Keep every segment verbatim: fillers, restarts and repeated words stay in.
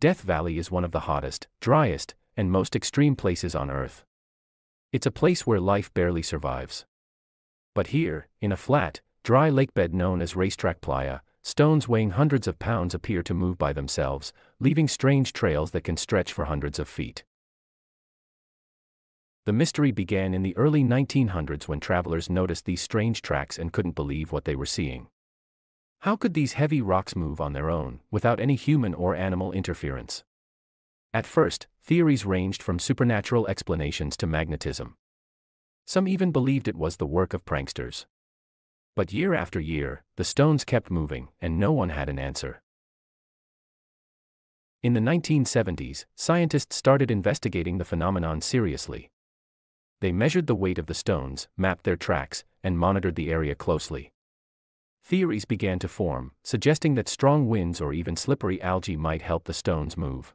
Death Valley is one of the hottest, driest, and most extreme places on Earth. It's a place where life barely survives. But here, in a flat, dry lakebed known as Racetrack Playa, stones weighing hundreds of pounds appear to move by themselves, leaving strange trails that can stretch for hundreds of feet. The mystery began in the early nineteen hundreds when travelers noticed these strange tracks and couldn't believe what they were seeing. How could these heavy rocks move on their own, without any human or animal interference? At first, theories ranged from supernatural explanations to magnetism. Some even believed it was the work of pranksters. But year after year, the stones kept moving, and no one had an answer. In the nineteen seventies, scientists started investigating the phenomenon seriously. They measured the weight of the stones, mapped their tracks, and monitored the area closely. Theories began to form, suggesting that strong winds or even slippery algae might help the stones move.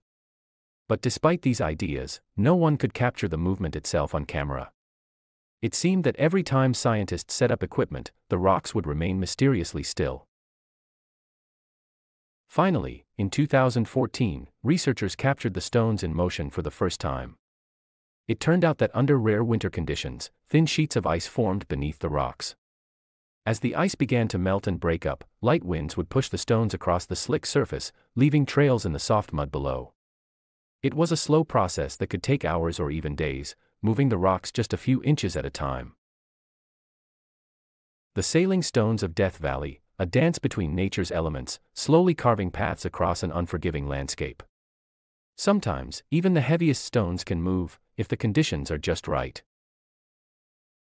But despite these ideas, no one could capture the movement itself on camera. It seemed that every time scientists set up equipment, the rocks would remain mysteriously still. Finally, in two thousand fourteen, researchers captured the stones in motion for the first time. It turned out that under rare winter conditions, thin sheets of ice formed beneath the rocks. As the ice began to melt and break up, light winds would push the stones across the slick surface, leaving trails in the soft mud below. It was a slow process that could take hours or even days, moving the rocks just a few inches at a time. The Sailing Stones of Death Valley, a dance between nature's elements, slowly carving paths across an unforgiving landscape. Sometimes, even the heaviest stones can move, if the conditions are just right.